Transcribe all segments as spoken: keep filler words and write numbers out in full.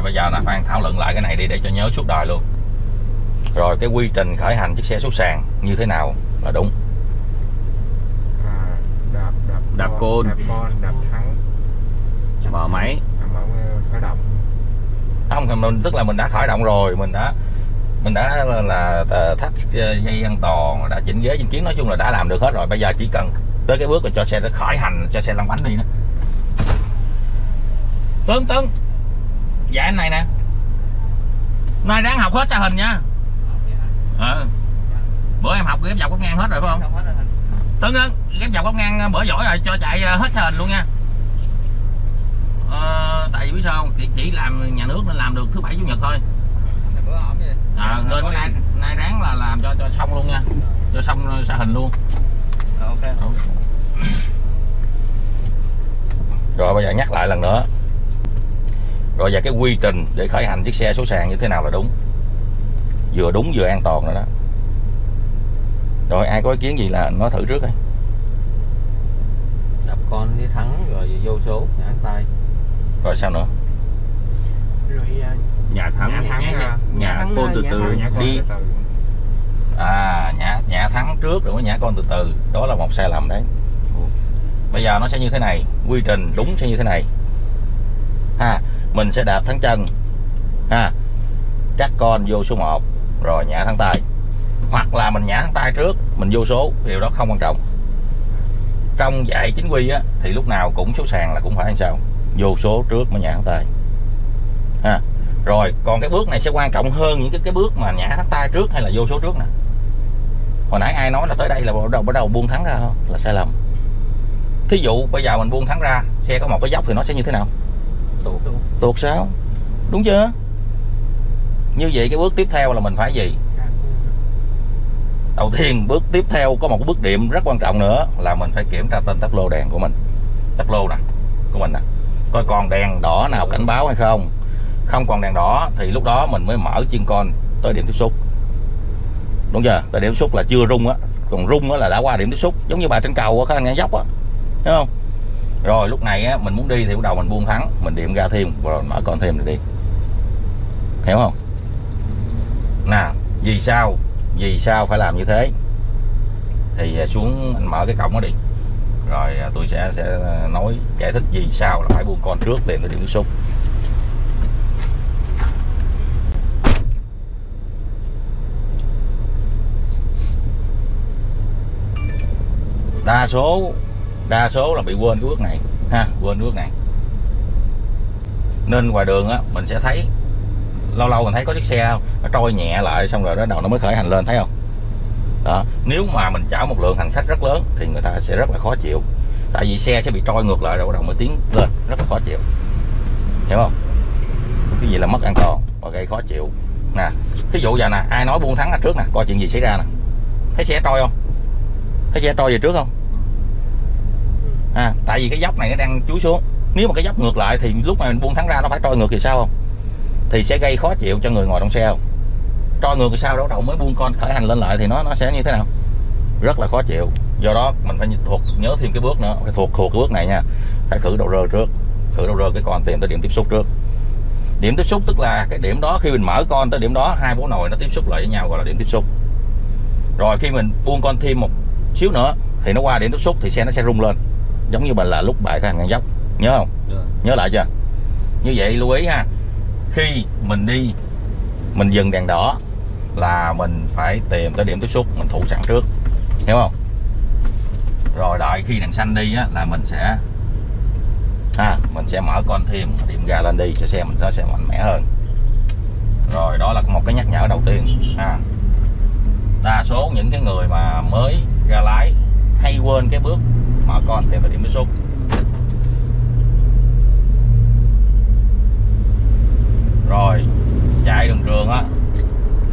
Rồi bây giờ là Phan thảo luận lại cái này đi để cho nhớ suốt đời luôn. Rồi cái quy trình khởi hành chiếc xe xuất sàn như thế nào là đúng? À, đạp, đạp, đạp côn, đạp con, đạp thắng, mở máy, mở khởi động. Không, mình tức là mình đã khởi động rồi, mình đã mình đã là, là thắt dây an toàn, đã chỉnh ghế chỉnh kiến, nói chung là đã làm được hết rồi. Bây giờ chỉ cần tới cái bước là cho xe nó khởi hành, cho xe lăn bánh đi nữa. Tấn Tấn, dạ anh này nè, nay ráng học hết xa hình nha. À, bữa em học ghép dọc góc ngang hết rồi phải không? Tấn Tấn, ghép dọc góc ngang bữa giỏi rồi, cho chạy hết xa hình luôn nha. À, tại vì biết sao không? Chỉ, chỉ làm nhà nước nên làm được thứ bảy chủ nhật thôi. À, nên bữa nay nay ráng là làm cho cho xong luôn nha, cho xong xa hình luôn. Okay. Rồi bây giờ nhắc lại lần nữa. Rồi và cái quy trình để khởi hành chiếc xe số sàn như thế nào là đúng, vừa đúng vừa an toàn nữa đó. Rồi ai có ý kiến gì là nói thử trước đây. Đập con với thắng rồi vô số ngã tay. Rồi sao nữa? Rồi nhà thắng, nhà thắng, nhà, nhà, nhà thắng con từ từ đi. À, nhả, nhả thắng trước rồi mới nhả con từ từ. Đó là một sai lầm đấy. Bây giờ nó sẽ như thế này. Quy trình đúng sẽ như thế này ha. Mình sẽ đạp thắng chân ha, chắc con vô số một, rồi nhả thắng tay. Hoặc là mình nhả thắng tay trước, mình vô số. Điều đó không quan trọng. Trong dạy chính quy á, thì lúc nào cũng số sàn là cũng phải làm sao vô số trước mới nhả thắng tay ha. Rồi còn cái bước này sẽ quan trọng hơn những cái, cái bước mà nhả thắng tay trước hay là vô số trước nè. Hồi nãy ai nói là tới đây là bắt đầu bắt đầu buông thắng ra không? Là sai lầm. Thí dụ bây giờ mình buông thắng ra, xe có một cái dốc thì nó sẽ như thế nào? Tuột. Tuột sao? Đúng chưa? Như vậy cái bước tiếp theo là mình phải gì? Đầu tiên bước tiếp theo có một cái bước điểm rất quan trọng nữa là mình phải kiểm tra tên tắp lô đèn của mình. Tắp lô nè, của mình nè. Coi còn đèn đỏ nào cảnh báo hay không? Không còn đèn đỏ thì lúc đó mình mới mở chân con tới điểm tiếp xúc. Đúng chưa? Tại điểm xúc là chưa rung á, còn rung á là đã qua điểm tiếp xúc, giống như bà trên cầu á, anh ngang dốc á, đúng không? Rồi lúc này á mình muốn đi thì bắt đầu mình buông thắng, mình điểm ga thêm rồi mở con thêm rồi đi, hiểu không? Nè, vì sao vì sao phải làm như thế? Thì xuống anh mở cái cổng đó đi, rồi tôi sẽ sẽ nói giải thích vì sao là phải buông con trước liền tới điểm tiếp xúc. Đa số đa số là bị quên cái bước này ha, quên cái bước này. Nên ngoài đường á mình sẽ thấy lâu lâu mình thấy có chiếc xe nó trôi nhẹ lại xong rồi đó đầu nó mới khởi hành lên, thấy không? Đó, nếu mà mình chở một lượng hành khách rất lớn thì người ta sẽ rất là khó chịu. Tại vì xe sẽ bị trôi ngược lại rồi bắt đầu mới tiến lên, rất là khó chịu. Hiểu không? Cái gì là mất an toàn và gây khó chịu. Nè, ví dụ giờ nè, ai nói buông thắng ra trước nè, coi chuyện gì xảy ra nè. Thấy xe trôi không? Thấy xe trôi về trước không? À, tại vì cái dốc này nó đang chúi xuống. Nếu mà cái dốc ngược lại thì lúc mà mình buông thắng ra nó phải trôi ngược thì sao không? Thì sẽ gây khó chịu cho người ngồi trong xe không? Trôi ngược thì sao đó đầu mới buông con khởi hành lên lại thì nó nó sẽ như thế nào? Rất là khó chịu. Do đó mình phải thuộc nhớ thêm cái bước nữa, phải thuộc thuộc cái bước này nha. Phải khử đầu rơ trước, khử đầu rơ cái con tìm tới điểm tiếp xúc trước. Điểm tiếp xúc tức là cái điểm đó khi mình mở con tới điểm đó hai bố nồi nó tiếp xúc lại với nhau gọi là điểm tiếp xúc. Rồi khi mình buông con thêm một xíu nữa thì nó qua điểm tiếp xúc thì xe nó sẽ rung lên. Giống như mình là lúc bài cái hành ngang dốc, nhớ không? Được. Nhớ lại chưa? Như vậy lưu ý ha. Khi mình đi mình dừng đèn đỏ là mình phải tìm tới điểm tiếp xúc, mình thủ sẵn trước, hiểu không? Rồi đợi khi đèn xanh đi á, là mình sẽ ha, mình sẽ mở con thêm, điểm ga lên đi cho xe mình nó sẽ mạnh mẽ hơn. Rồi đó là một cái nhắc nhở đầu tiên ha. Đa số những cái người mà mới ra lái hay quên cái bước mở con tìm tới điểm tiếp xúc. Rồi chạy đường trường á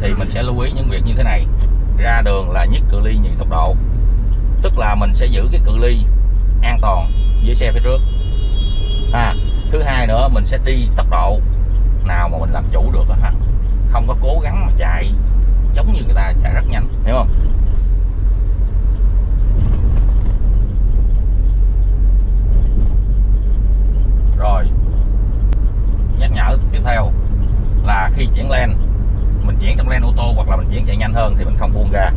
thì mình sẽ lưu ý những việc như thế này. Ra đường là nhất cự ly nhì tốc độ, tức là mình sẽ giữ cái cự ly an toàn với xe phía trước. À, thứ hai nữa mình sẽ đi tốc độ nào mà mình làm chủ được á, không có cố gắng mà chạy giống như người ta chạy rất nhanh, hiểu không? Rồi nhắc nhở tiếp theo khi chuyển lane, mình chuyển trong lane ô tô hoặc là mình chuyển chạy nhanh hơn thì mình không buông ra.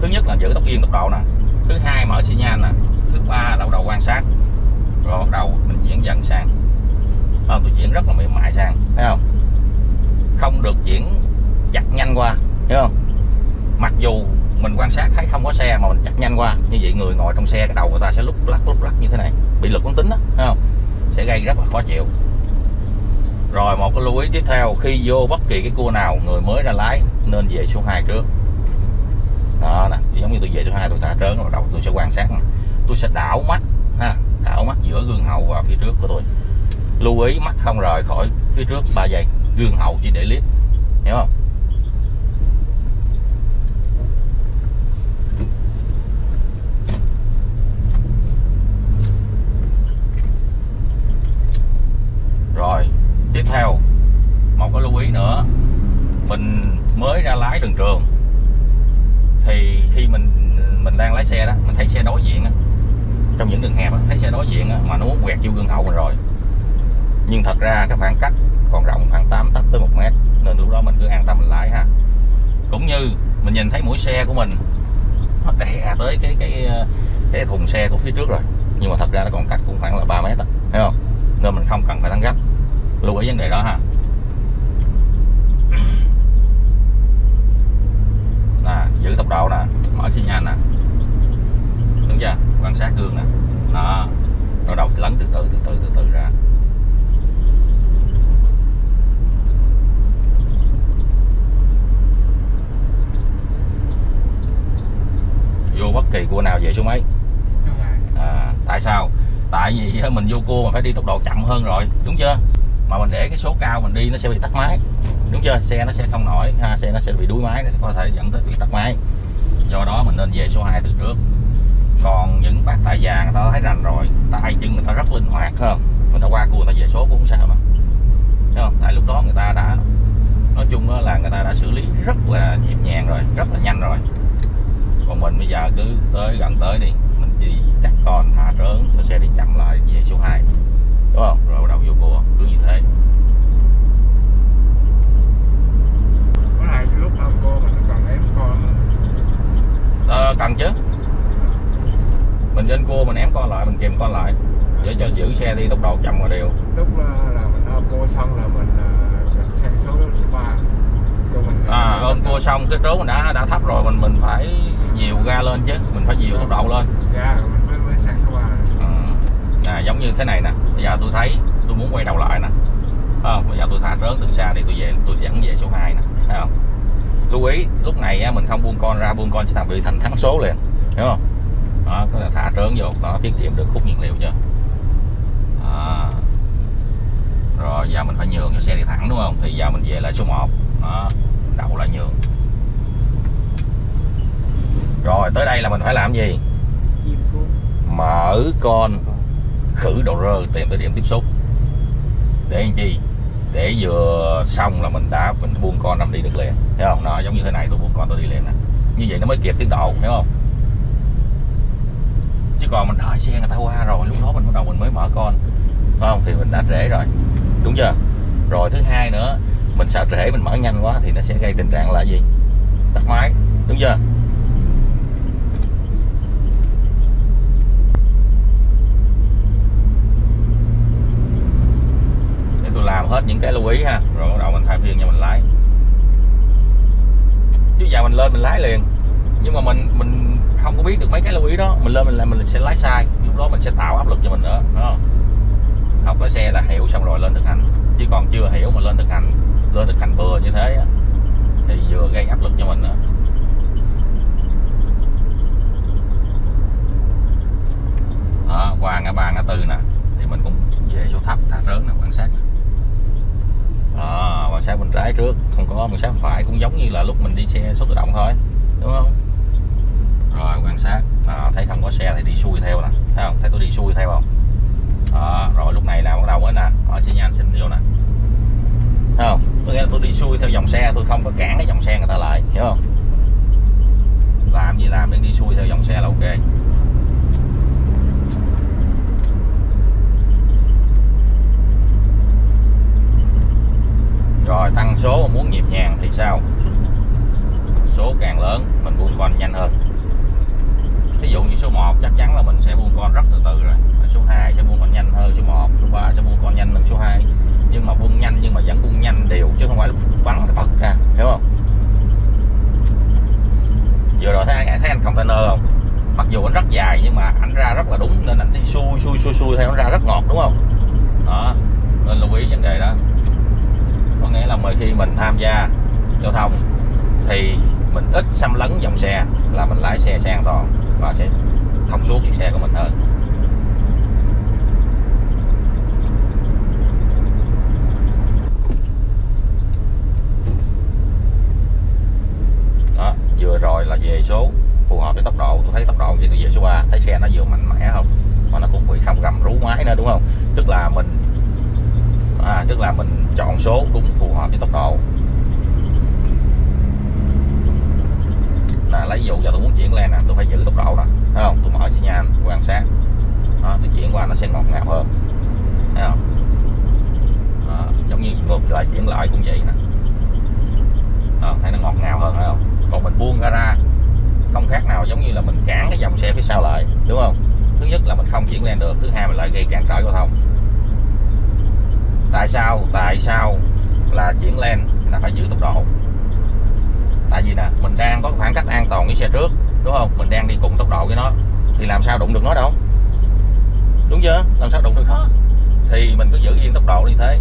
Thứ nhất là giữ tốc yên tốc độ nè, thứ hai mở xi nhan nè, thứ ba là bắt đầu quan sát, rồi bắt đầu mình chuyển dần sang. À, tôi chuyển rất là mềm mại sang, thấy không? Không được chuyển chặt nhanh qua, thấy không? Mặc dù mình quan sát thấy không có xe mà mình chặt nhanh qua như vậy, người ngồi trong xe cái đầu người ta sẽ lúc lắc lúc lắc như thế này, bị lực quán tính đó, thấy không? Sẽ gây rất là khó chịu. Rồi một cái lưu ý tiếp theo, khi vô bất kỳ cái cua nào, người mới ra lái nên về số hai trước. Đó nè, thì giống như tôi về số hai tôi thả trớn, đầu tôi sẽ quan sát nè. Tôi sẽ đảo mắt ha, đảo mắt giữa gương hậu và phía trước của tôi. Lưu ý mắt không rời khỏi phía trước ba giây, gương hậu chỉ để liếc, hiểu không? Rồi tiếp theo một cái lưu ý nữa, mình mới ra lái đường trường thì khi mình mình đang lái xe đó, mình thấy xe đối diện đó, trong những đường hẹp đó, thấy xe đối diện đó, mà nó muốn quẹt vô gương hậu mình rồi, nhưng thật ra cái khoảng cách còn rộng khoảng tám tấc tới một mét, nên lúc đó mình cứ an tâm mình lái ha. Cũng như mình nhìn thấy mũi xe của mình nó đè tới cái cái cái thùng xe của phía trước rồi, nhưng mà thật ra nó còn cách cũng khoảng là ba mét đó, thấy không? Nên mình không cần phải tăng gấp, lưu ý vấn đề đó ha. Nè, giữ tốc độ nè, mở xi nhan nè, đúng chưa? Quan sát gương nè, đó, rồi đầu lấn từ từ từ từ từ từ ra. Vô bất kỳ cua nào về số mấy? À, tại sao? Tại vì mình vô cua mà phải đi tốc độ chậm hơn rồi, đúng chưa? Mà mình để cái số cao mình đi nó sẽ bị tắt máy, đúng chưa? Xe nó sẽ không nổi ha, xe nó sẽ bị đuối máy, nó có thể dẫn tới bị tắt máy. Do đó mình nên về số hai từ trước. Còn những bác tài già người ta thấy rành rồi, tay chân người ta rất linh hoạt hơn, người ta qua cua người ta về số cũng không sao mà, đúng không? Tại lúc đó người ta đã, nói chung là người ta đã xử lý rất là nhịp nhàng rồi, rất là nhanh rồi. Còn mình bây giờ cứ tới gần tới đi, mình chỉ chắc con thả trớn, tôi sẽ đi chậm lại về số hai, đúng không? Rồi bắt đầu vô cua, cứ như thế. Có hai lúc không cô mà nó cần ém con. Ờ, cần chứ. Mình lên cua mình ém con lại, mình kìm con lại để cho giữ xe đi tốc độ chậm và đều. Lúc là mình ôm cua xong là mình, mình sang số ba. À, ôm cua xong cái trốn mình đã đã thấp rồi, mình mình phải dìu ga lên chứ, mình phải dìu tốc độ lên. Dạ, mình mới mới sang số ba. À, giống như thế này nè, bây giờ tôi thấy tôi muốn quay đầu lại nè, à, bây giờ tôi thả trớn từ xa đi, tôi về tôi dẫn về số hai nè, thấy không? Lưu ý lúc này á, mình không buông con ra, buông con sẽ thành bị thành thắng số liền, hiểu không? Đó, có là thả trớn vô, nó tiết kiệm được khúc nhiên liệu chưa? À, rồi giờ mình phải nhường cho xe đi thẳng, đúng không? Thì giờ mình về lại số một. Đó, đậu lại nhường. Rồi tới đây là mình phải làm gì? Mở con khử đầu rơ, tìm tới điểm tiếp xúc. Để làm chi? Để vừa xong là mình đã mình buông con nằm đi được liền, thấy không? Nó giống như thế này, tôi buông con tôi đi liền nè. Như vậy nó mới kịp tiến độ, hiểu không? Chứ còn mình đợi xe người ta qua rồi lúc đó mình bắt đầu mình mới mở con, phải không? Thì mình đã trễ rồi, đúng chưa? Rồi thứ hai nữa, mình sợ trễ mình mở nhanh quá thì nó sẽ gây tình trạng là gì? Tắt máy, đúng chưa? Để tôi làm hết những cái lưu ý ha, rồi bắt đầu mình thay phiên nha, mình lái. Chứ giờ mình lên mình lái liền, nhưng mà mình mình không có biết được mấy cái lưu ý đó, mình lên mình làm mình sẽ lái sai, lúc đó mình sẽ tạo áp lực cho mình nữa, đúng không? Học lái xe là hiểu xong rồi lên thực hành, chứ còn chưa hiểu mà lên thực hành lên thực hành bừa như thế á, thì vừa gây áp lực cho mình nữa. Đó, qua ngã ba ngã tư nè thì mình cũng về số thấp, thả trớn nè, quan sát. Đó, quan sát bên trái trước, không có quan sát phải, cũng giống như là lúc mình đi xe số tự động thôi, đúng không? Rồi quan sát, à, thấy không có xe thì đi xuôi theo nè, thấy không? Thấy tôi đi xuôi theo không? Đó, rồi lúc này là bắt đầu mới nè, hỏi xi nhan xin vô nè, thấy không? Có nghĩa là tôi đi xuôi theo dòng xe, tôi không có cản cái dòng xe người ta lại, hiểu không? Làm gì làm, đừng đi xuôi theo dòng xe là ok. Rồi tăng số sau, số càng lớn mình buông con nhanh hơn. Ví dụ như số một chắc chắn là mình sẽ buông con rất từ từ rồi, số hai sẽ buông con nhanh hơn số một, số ba sẽ buông con nhanh hơn số hai, nhưng mà buông nhanh nhưng mà vẫn buông nhanh đều chứ không phải lúc bắn thì bật ra, hiểu không? Vừa rồi thấy, thấy anh container không? Mặc dù anh rất dài nhưng mà ảnh ra rất là đúng, nên ảnh đi xuôi xuôi xuôi xuôi theo nó ra rất ngọt, đúng không? Đó, nên lưu ý vấn đề đó. Có nghĩa là mỗi khi mình tham gia giao thông thì mình ít xâm lấn dòng xe, là mình lái xe sẽ an toàn và sẽ thông suốt chiếc xe của mình hơn. Đó, vừa rồi là về số phù hợp với tốc độ. Tôi thấy tốc độ thì tôi về số ba, thấy xe nó vừa mạnh mẽ không mà nó cũng bị không gầm rú máy nữa, đúng không? Tức là mình à, tức là mình chọn số đúng phù hợp với tốc độ. Là lấy ví dụ giờ tôi muốn chuyển lên nè, tôi phải giữ tốc độ nè, thấy không? Tôi mở xi nhan quan sát, đó, tôi chuyển qua nó sẽ ngọt ngào hơn, thấy không? Đó, giống như ngược lại chuyển lại cũng vậy nè, đó, thấy nó ngọt ngào hơn, thấy không? Còn mình buông ra ra không khác nào giống như là mình cản cái dòng xe phía sau lại, đúng không? Thứ nhất là mình không chuyển lên được, thứ hai mình lại gây cản trở giao thông. Tại sao? Tại sao là chuyển lên là phải giữ tốc độ? Tại vì nè, mình đang có khoảng cách an toàn với xe trước, đúng không? Mình đang đi cùng tốc độ với nó thì làm sao đụng được nó đâu, đúng chưa? Làm sao đụng được nó, thì mình cứ giữ yên tốc độ như thế.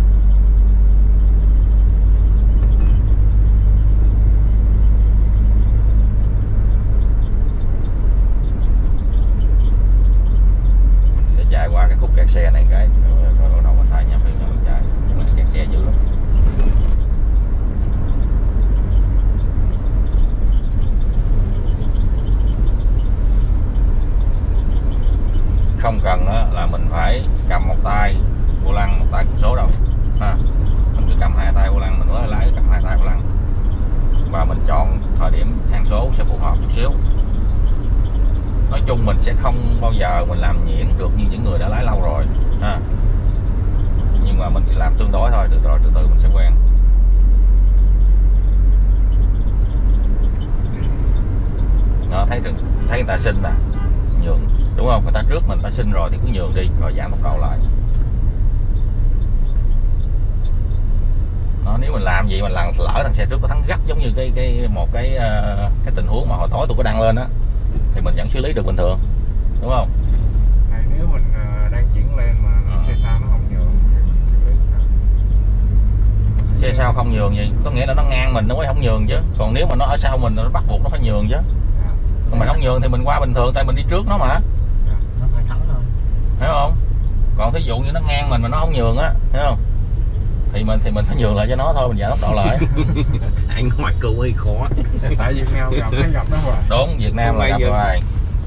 Sẽ chạy qua cái khúc kẹt xe này cái rồi bắt đầu mình thấy nha, phải mình chạy kẹt xe dữ lắm. Không cần là mình phải cầm một tay vô lăng, một tay kiểm số đâu ha. Mình cứ cầm hai tay vô lăng, mình mới lái cầm hai tay vô lăng, và mình chọn thời điểm thang số sẽ phù hợp chút xíu. Nói chung mình sẽ không bao giờ mình làm nhuyễn được như những người đã lái lâu rồi ha, nhưng mà mình chỉ làm tương đối thôi, từ từ từ từ mình sẽ quen. Đó, thấy thấy người ta xinh nè, nhường, đúng không? Người ta trước mình, ta xin rồi thì cứ nhường đi rồi giảm tốc độ lại. Đó, nếu mình làm gì mà làm lỡ thằng xe trước có thắng gấp, giống như cái cái một cái cái tình huống mà hồi tối tôi có đăng lên á, thì mình vẫn xử lý được bình thường, đúng không? Này, nếu mình đang chuyển lên mà à. xe sau nó không nhường thì xe sau không nhường gì, có nghĩa là nó ngang mình nó mới không nhường chứ. Còn nếu mà nó ở sau mình nó bắt buộc nó phải nhường chứ. À. Còn mình không nhường thì mình qua bình thường, tại mình đi trước nó mà. Hiểu không? Còn thí dụ như nó ngang mình mà nó không nhường á, hiểu không? Thì mình thì mình phải nhường lại cho nó thôi, mình giảm tốc độ lại. Anh ngoài cừu hơi khó. Tại Việt Nam gặp nó gặp nó hoài. Đúng, Việt Nam là gặp hoài.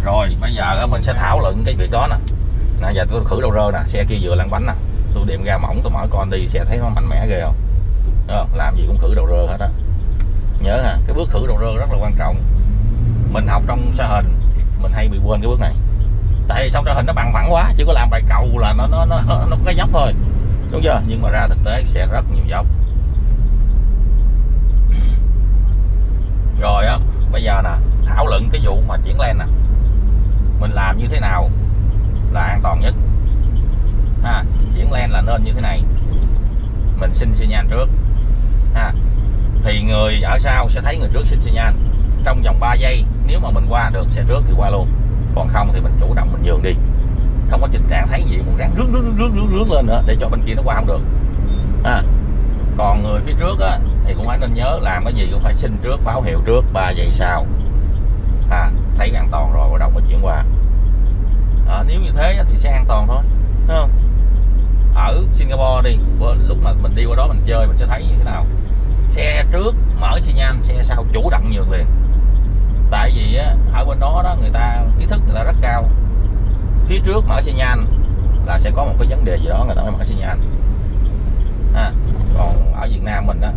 Rồi, bây giờ mình sẽ thảo luận cái việc đó nè. Nãy giờ tôi khử đầu rơ nè, xe kia vừa lăn bánh nè, tôi điểm ga mỏng tôi mở con đi, xe thấy nó mạnh mẽ ghê không? Đúng không? Làm gì cũng khử đầu rơ hết á. Nhớ nè, cái bước khử đầu rơ rất là quan trọng. Mình học trong xe hình, mình hay bị quên cái bước này. Tại vì sao ra hình nó bằng phẳng quá, chỉ có làm bài cầu là nó nó nó nó có cái dốc thôi, đúng chưa? Nhưng mà ra thực tế xe rất nhiều dốc. Rồi á, bây giờ nè, thảo luận cái vụ mà chuyển lên nè, mình làm như thế nào là an toàn nhất ha? Chuyển lên là nên như thế này, mình xin xi nhan trước ha, thì người ở sau sẽ thấy người trước xin xi nhan trong vòng ba giây. Nếu mà mình qua được xe trước thì qua luôn, còn không thì mình chủ động mình nhường đi, không có tình trạng thấy gì một ráng rướn rướn rướn rướn rướn lên nữa để cho bên kia nó qua không được à. Còn người phía trước á, thì cũng phải nên nhớ làm cái gì cũng phải xin trước, báo hiệu trước ba giây sau à, thấy an toàn rồi bắt đầu mới chuyển qua à, nếu như thế thì sẽ an toàn thôi, thấy không? Ở Singapore đi, lúc mà mình đi qua đó mình chơi mình sẽ thấy như thế nào, xe trước mở xi nhan, xe sau chủ động nhường liền. Tại vì á, ở bên đó đó người ta ý thức người ta rất cao. Phía trước mở xi nhan là sẽ có một cái vấn đề gì đó người ta mới mở xi nhan à. Còn ở Việt Nam mình á,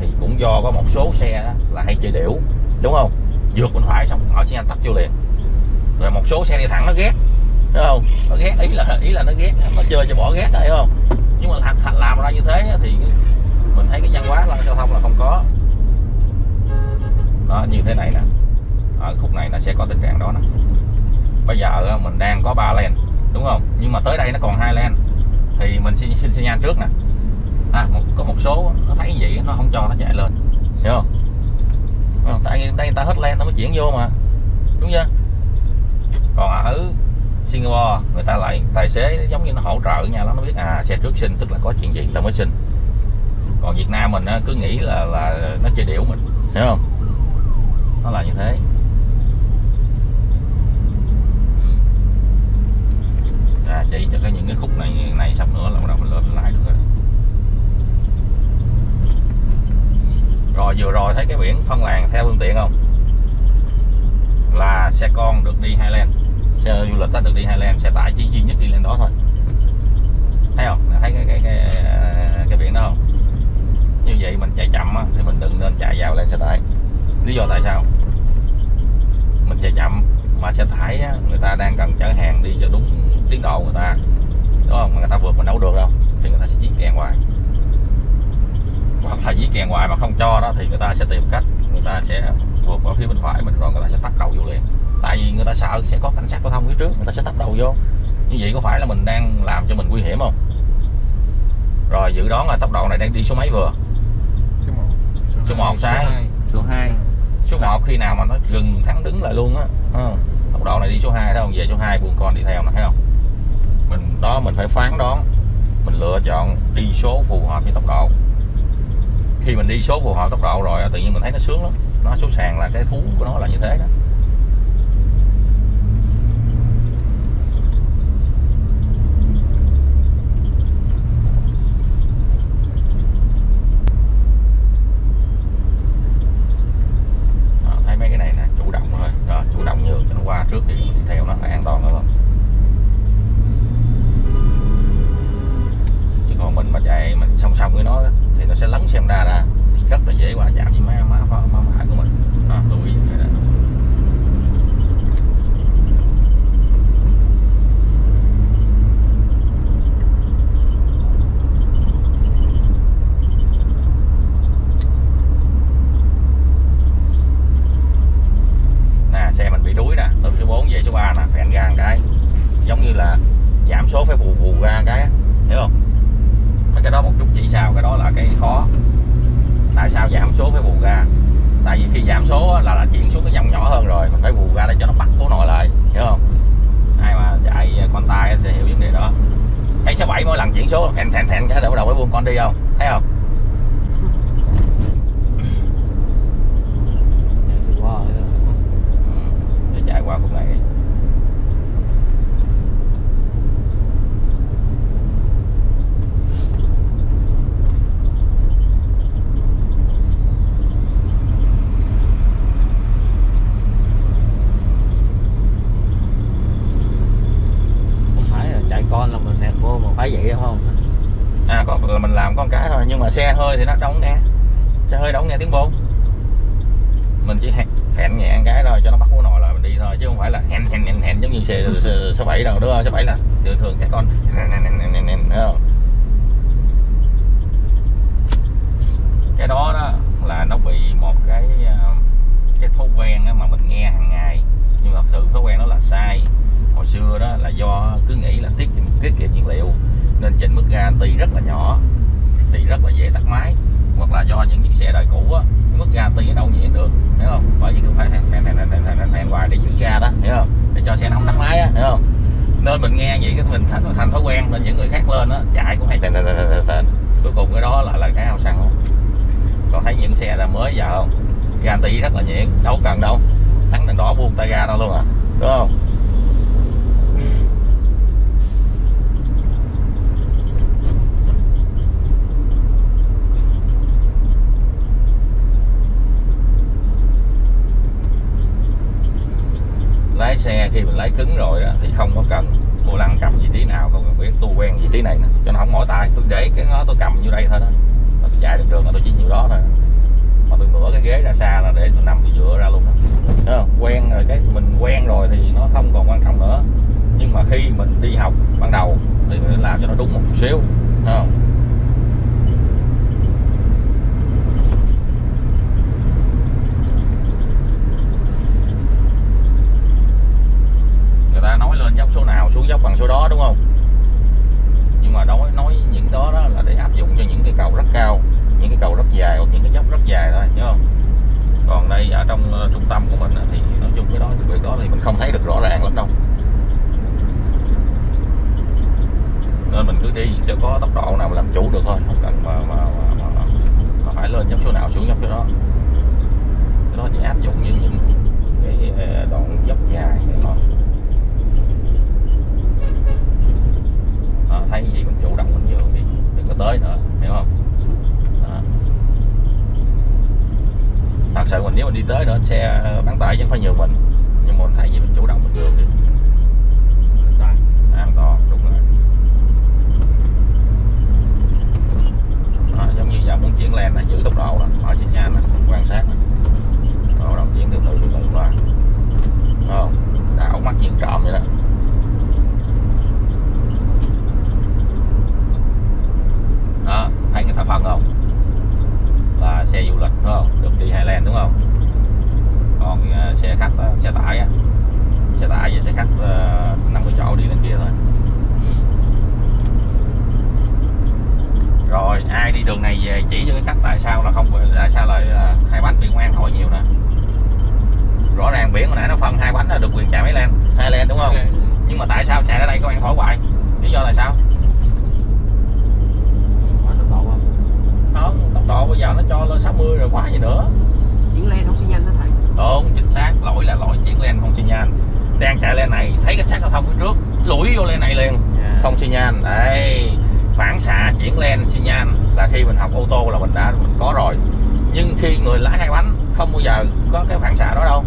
thì cũng do có một số xe đó, là hay chơi điểu, đúng không? Vượt bên phải xong mở xi nhan tấp vô liền. Rồi một số xe đi thẳng nó ghét, đúng không? Nó ghét, ý là ý là nó ghét, nó chơi cho bỏ ghét đó, hiểu không? Nhưng mà làm, làm ra như thế thì mình thấy cái văn hóa là giao thông là không có. thế này nè, ở khúc này nó sẽ có tình trạng đó nè. Bây giờ mình đang có ba lane đúng không, nhưng mà tới đây nó còn hai lane thì mình xin xin signal trước nè. À, một, có một số nó thấy như vậy nó không cho nó chạy lên, hiểu không? Không, tại vì đây người ta hết lane ta mới chuyển vô mà, đúng chưa? Còn ở Singapore người ta lại tài xế giống như nó hỗ trợ nha, nó biết à xe trước xin tức là có chuyện gì người ta mới xin. Còn Việt Nam mình á, cứ nghĩ là là nó chơi điểu mình, hiểu không? Nó là như thế. À, chỉ cho cái những cái khúc này này sắp nữa là bắt đầu mình lên lại được rồi. Rồi vừa rồi thấy cái biển phân làn theo phương tiện không? Là xe con được đi hai lane, xe du lịch được đi hai lane, xe tải chỉ duy nhất đi lên đó thôi. Thấy không? Thấy cái cái cái cái biển đó không? Như vậy mình chạy chậm á, thì mình đừng nên chạy vào lên xe tải. Lý do tại sao? Mình chạy chậm mà xe tải á, người ta đang cần chở hàng đi cho đúng tiến độ người ta, đúng không? Mà người ta vượt mình đâu được đâu, thì người ta sẽ dí kèn hoài. Hoặc là dí kèn hoài mà không cho đó thì người ta sẽ tìm cách, người ta sẽ vượt ở phía bên phải mình rồi người ta sẽ tắt đầu vô liền. Tại vì người ta sợ sẽ có cảnh sát giao thông phía trước, người ta sẽ tắt đầu vô. Như vậy có phải là mình đang làm cho mình nguy hiểm không? Rồi dự đoán là tốc độ này đang đi số mấy vừa? Số một sai, số hai. Số một khi nào mà nó dừng thắng đứng lại luôn á. Ừ. Tốc độ này đi số hai thấy không? Về số hai buông con đi theo nè, thấy không? Mình đó mình phải phán đoán, mình lựa chọn đi số phù hợp với tốc độ. Khi mình đi số phù hợp tốc độ rồi tự nhiên mình thấy nó sướng lắm. Nó số sàn là cái thú của nó là như thế đó. đó đúng không? Nhưng mà nói nói những đó đó là để áp dụng cho những cái cầu rất cao, những cái cầu rất dài hoặc những cái dốc rất dài thôi, nhớ không? Còn đây ở trong uh, trung tâm của mình uh, thì nói chung cái đó cái việc đó thì mình không thấy được rõ ràng lắm đâu, nên mình cứ đi cho có tốc độ nào mà làm chủ được thôi, không cần mà, mà, mà, mà, mà phải lên dốc số nào xuống dốc số đó. Cái đó chỉ áp dụng với những cái đoạn dốc dài này thôi. Đó, thấy gì mình chủ động mình nhường đi, đừng có tới nữa, hiểu không? Đó. Thật sự mình nếu mình đi tới nữa xe bán tải vẫn phải nhường mình, nhưng mà mình thấy gì mình chủ động mình nhường đi. An toàn, đúng rồi. Đó, giống như giờ muốn chuyển lên là giữ tốc độ đó, hỏi xin nhà đó, quan sát đó. Rồi đồng chuyển từ từ từ từ qua, không đảo mắt nhìn trộm vậy đó. Đó, thấy người ta phân không? Là xe du lịch phải không? Được đi Highland đúng không? Còn xe khách, xe tải á, xe tải và xe khách năm mươi chỗ đi lên kia thôi. Rồi ai đi đường này về chỉ cho cái cách tại sao là không, tại sao là hai bánh bị công an hỏi nhiều nè. Rõ ràng biển hồi nãy nó phân hai bánh là được quyền chạy máy lên hai lên đúng không? Okay. Nhưng mà tại sao chạy ra đây công an hỏi hoài, lý do tại sao? Quá tốc độ không? Không, tốc độ bây giờ nó cho lên sáu mươi rồi, quá gì nữa. Chuyển lên không xi nhanh đó thầy. Đúng, chính xác, lỗi là lỗi chuyển lên không xi nhanh. Đang chạy lên này thấy cảnh sát giao thông phía trước lủi vô lên này liền, yeah. Không xi nhanh đấy, phản xạ chuyển lên xi nhan là khi mình học ô tô là mình đã mình có rồi, nhưng khi người lái hai bánh không bao giờ có cái phản xạ đó đâu,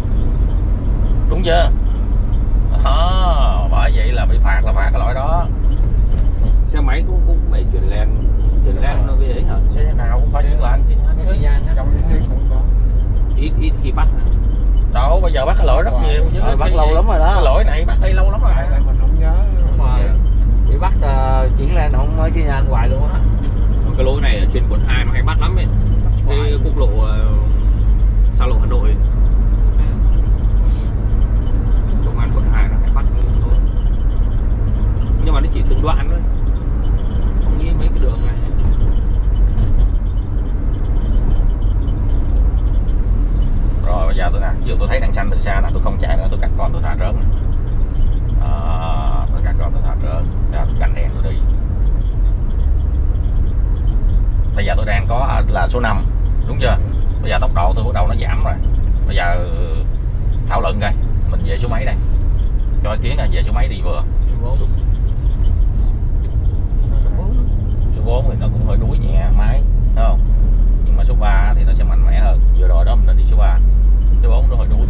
đúng chưa? Đó, bởi vậy là bị phạt là phạt cái lỗi đó. Xe máy cũng cũng bị chuyển lên, chuyển lên nó bị ấy hả? Xe nào cũng phải chuyển lên xi nhan, ít ít khi bắt nữa. Đâu bây giờ bắt cái lỗi rất nhiều chứ, bắt lâu lắm rồi đó. Cái lỗi này bắt đây lâu lắm rồi. Mình không nhớ. Bị bắt uh, chuyển lên không mới xi nhan hoài luôn á. Cái lối này ở trên quận hai mà hay bắt lắm ấy. Cái quốc lộ uh, xa lộ Hà Nội ấy. Công an quận hai nó hay bắt cái lối. Nhưng mà nó chỉ từng đoạn thôi. Không nghĩ mấy cái đường này. Rồi bây giờ tôi nè, dù tôi thấy đèn xanh từ xa là tôi không chạy nữa, tôi cắt con tôi thả rớt. À, tôi cắt con tôi thả rớt, rồi tôi canh đèn tôi đi. Bây giờ tôi đang có là số năm, đúng chưa? Bây giờ tốc độ tôi bắt đầu nó giảm rồi. Bây giờ thảo luận coi, mình về số mấy đây? Cho ý kiến là về số mấy đi vừa. Số bốn. Số bốn thì nó cũng hơi đuối nhẹ máy, đúng không? Nhưng mà số ba thì nó sẽ mạnh mẽ hơn. Vừa rồi đó mình nên đi số ba. Số bốn nó hơi đuối.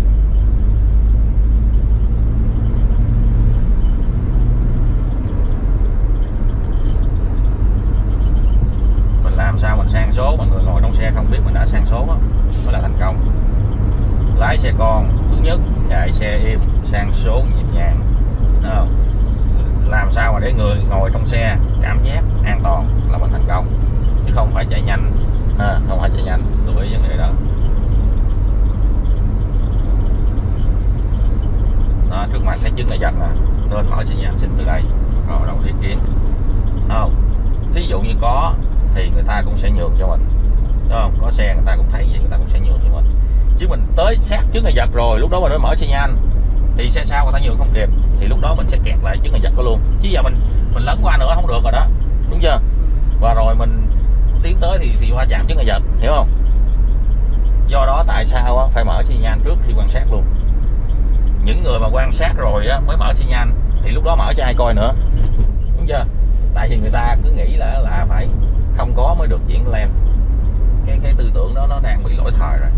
Làm sao mình sang số mà người ngồi trong xe không biết mình đã sang số đó, mới là thành công. Lái xe con thứ nhất, chạy xe êm, sang số nhịp nhàng, đúng không? Làm sao mà để người ngồi trong xe cảm giác an toàn là mình thành công, chứ không phải chạy nhanh, à, không phải chạy nhanh, lưu ý vấn đề đó. Đó, trước mặt thấy chứng là giật nè, nên hỏi xin nhà xin từ đây, rồi đầu ý kiến, không? Thí dụ như có thì người ta cũng sẽ nhường cho mình, đúng không? Có xe người ta cũng thấy vậy, người ta cũng sẽ nhường cho mình. Chứ mình tới sát trước ngày giật rồi, lúc đó mình mới mở xi nhan thì xe sau người ta nhường không kịp, thì lúc đó mình sẽ kẹt lại trước ngày giật đó luôn. Chứ giờ mình mình lấn qua nữa không được rồi đó, đúng chưa? Và rồi mình tiến tới thì thì va chạm trước ngày giật, hiểu không? Do đó tại sao phải mở xi nhan trước khi quan sát luôn. Những người mà quan sát rồi mới mở xi nhan thì lúc đó mở cho ai coi nữa, đúng chưa? Tại vì người ta cứ nghĩ là là phải không có mới được chuyển lên, cái cái tư tưởng đó nó đang bị lỗi thời rồi.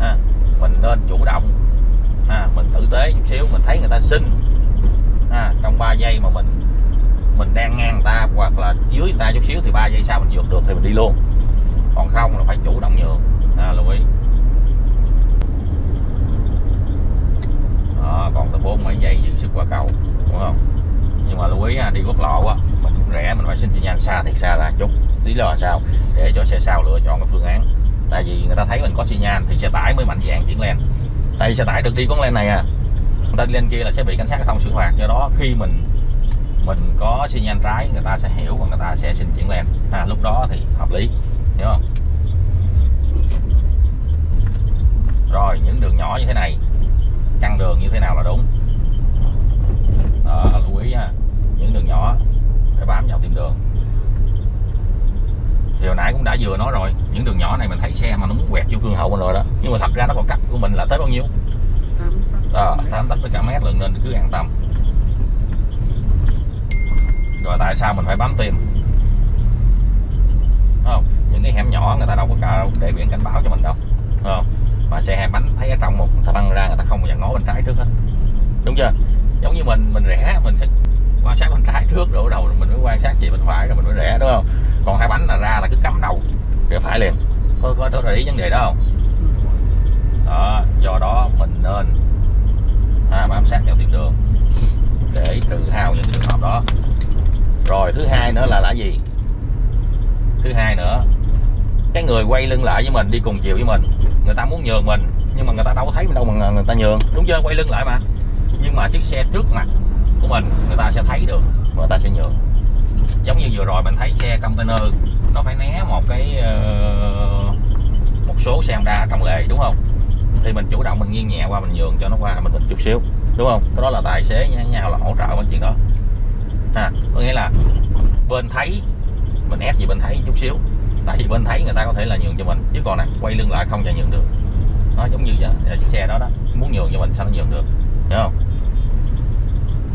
À, mình nên chủ động, à, mình tử tế chút xíu, mình thấy người ta xin, à, trong ba giây mà mình mình đang ngang người ta hoặc là dưới người ta chút xíu thì ba giây sau mình vượt được thì mình đi luôn, còn không là phải chủ động nhường, à, lưu ý. À, còn tới bốn mấy giây dư sức qua cầu, đúng không? Nhưng mà lưu ý ha, đi quốc lộ á, mình rẽ mình phải xin xi nhan xa thiệt xa ra chút, lý do là sao? Để cho xe sau lựa chọn cái phương án. Tại vì người ta thấy mình có xi nhan thì xe tải mới mạnh dạng chuyển lên, tại vì xe tải được đi con lên này à. Tên lên kia là sẽ bị cảnh sát giao thông xử phạt. Do đó khi mình mình có xi nhan trái, người ta sẽ hiểu và người ta sẽ xin chuyển làn à, lúc đó thì hợp lý, hiểu không? Rồi những đường nhỏ như thế này, căn đường như thế nào là đúng à, lưu ý ha. Những đường nhỏ phải bám vào tìm đường. Thì hồi nãy cũng đã vừa nói rồi, những đường nhỏ này mình thấy xe mà nó muốn quẹt vô gương hậu mình rồi đó, nhưng mà thật ra nó còn cách của mình là tới bao nhiêu, tám tắc tới cả mét lần, nên cứ an tâm. Rồi tại sao mình phải bám tìm? Đúng không? Những cái hẻm nhỏ người ta đâu có cả để biển cảnh báo cho mình đâu, đúng không? Mà xe hai bánh thấy ở trong một, người ta băng ra, người ta không bao giờ ngó bên trái trước hết, đúng chưa? Giống như mình mình rẽ mình sẽ quan sát bên trái trước, rồi đầu mình mới quan sát về bên phải rồi mình mới rẽ, đúng không? Còn hai bánh là ra là cứ cắm đầu rẽ phải liền, có có có để ý vấn đề đó không? Đó, do đó mình nên à, bám sát theo tìm đường để trừ hao những cái trường hợp đó. Rồi thứ hai nữa là là gì? Thứ hai nữa, cái người quay lưng lại với mình, đi cùng chiều với mình, người ta muốn nhường mình nhưng mà người ta đâu có thấy mình đâu mà người ta nhường, đúng chưa? Quay lưng lại mà. Nhưng mà chiếc xe trước mặt của mình người ta sẽ thấy được, người ta sẽ nhường. Giống như vừa rồi mình thấy xe container nó phải né một cái uh, một số xe Honda trong lề, đúng không? Thì mình chủ động mình nghiêng nhẹ qua, mình nhường cho nó qua mình mình chút xíu, đúng không? Cái đó là tài xế nha, nhau là hỗ trợ bên chuyện đó. À, có nghĩa là bên thấy mình ép gì bên thấy chút xíu, tại vì bên thấy người ta có thể là nhường cho mình, chứ còn nè quay lưng lại không cho nhường được. Nó giống như vậy, chiếc xe đó đó muốn nhường cho mình sao nó nhường được, hiểu không?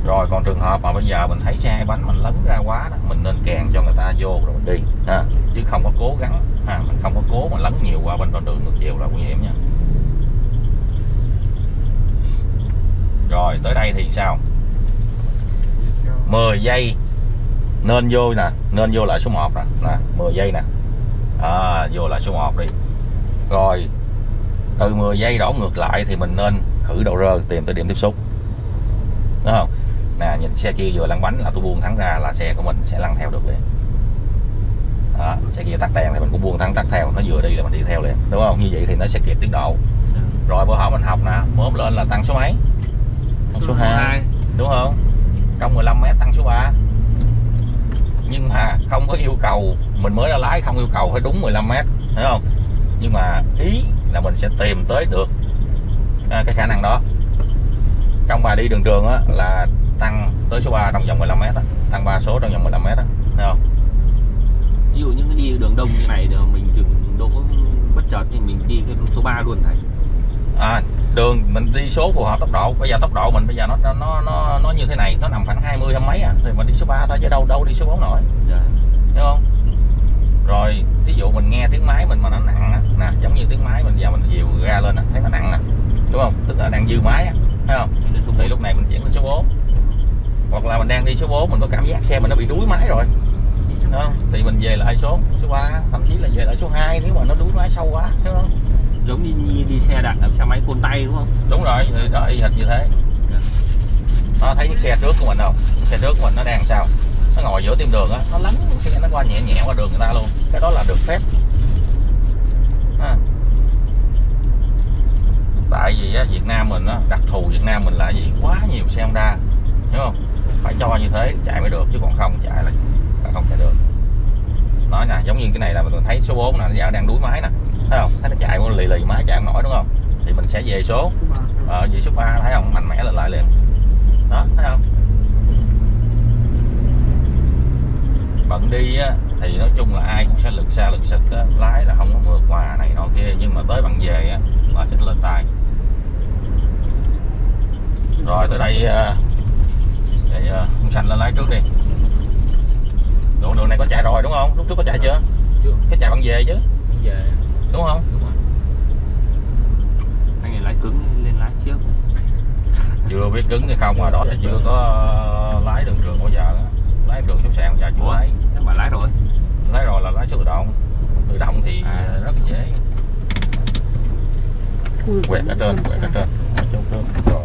Rồi còn trường hợp mà bây giờ mình thấy xe hai bánh mình lấn ra quá đó, mình nên kèn cho người ta vô rồi mình đi ha, chứ không có cố gắng ha, mình không có cố mà lấn nhiều qua bên con đường ngược chiều là nguy hiểm nha. Rồi tới đây thì sao? mười giây nên vô nè, nên vô lại số một nè, nè mười giây nè. À, vô lại số một đi. Rồi từ mười giây đổ ngược lại thì mình nên khử đầu rơ, tìm tới điểm tiếp xúc. Đúng không? Nè nhìn xe kia vừa lăn bánh là tôi buông thẳng ra là xe của mình sẽ lăn theo được liền. Đó, xe kia tắt đèn thì mình cũng buông thẳng tắt theo, nó vừa đi là mình đi theo liền, đúng không? Như vậy thì nó sẽ kịp tiến độ. Rồi bữa hổm mình học nè, mớm lên là tăng số mấy? Tăng số, số hai, đúng không? Trong mười lăm mét tăng số ba. Nhưng mà không có yêu cầu, mình mới ra lái không yêu cầu phải đúng mười lăm mét, hiểu không? Nhưng mà ý là mình sẽ tìm tới được à, cái khả năng đó. Trong bài đi đường trường á, là tăng tới số ba trong vòng mười lăm mét á, tăng ba số trong vòng mười lăm mét á, hiểu không? Ví dụ những cái đi đường đông như này mình chừng đỗ bất chợt thì mình đi cái số ba luôn thầy. À, đường mình đi số phù hợp tốc độ. Bây giờ tốc độ mình bây giờ nó nó nó nó như thế này, nó nằm khoảng hai mươi hay mấy à, thì mình đi số ba thôi chứ đâu đâu đi số bốn nổi. Dạ. Hiểu không? Rồi, thí dụ mình nghe tiếng máy mình mà nó nặng á, nè, giống như tiếng máy mình giờ mình dìu ga lên á, thấy nó nặng nè. Đúng không? Tức là đang dư máy á, thấy không? Thì lúc này mình chuyển lên số bốn. Hoặc là mình đang đi số bốn mình có cảm giác xe mình nó bị đuối máy rồi. Đúng không? Thì mình về lại số số ba, thậm chí là về lại số hai nếu mà nó đuối máy sâu quá, đúng không? Giống như, như đi xe đạp xe máy côn tay, đúng không? Đúng rồi, thì đó y hệt như thế. Nó thấy chiếc xe trước của mình không? Xe trước của mình nó đang sao? Nó ngồi giữa tim đường á, nó lấn xe nó qua nhẹ nhẹ qua đường người ta luôn. Cái đó là được phép. À. Tại vì á, Việt Nam mình á, đặc thù Việt Nam mình là gì? Quá nhiều xe Honda, hiểu không? Phải cho như thế chạy mới được, chứ còn không chạy là, là không chạy được. Nói nè, giống như cái này là mình thấy số bốn nè, nó đang đuối máy nè. Thấy không? Thấy nó chạy qua lì lì máy chạy không nổi, đúng không? Thì mình sẽ về số ờ, về số ba, thấy không? Mạnh mẽ lên lại liền. Đó, thấy không? Bận đi á, thì nói chung là ai cũng sẽ lực xa lực sực á, lái là không có mượt quà này nọ kia, nhưng mà tới bằng về á là sẽ lên tài. Rồi từ đây thì ông Sành lên lái trước đi. Đoạn đường này có chạy rồi đúng không? Lúc trước có chạy chưa? Chưa. Cái chạy bằng về chứ. Bằng về. Đúng không? Đúng rồi. Anh này lái cứng lên lái trước. Chưa biết cứng hay không mà đó thì chưa có lái đường trường bao giờ. Lái đường xuống sàn giờ chưa. Ủa? Lái. Mà lái rồi. Lái rồi là lái số tự động. Tự động thì à, rất dễ. Quẹt ở trên, quẹt ở trên. Rồi.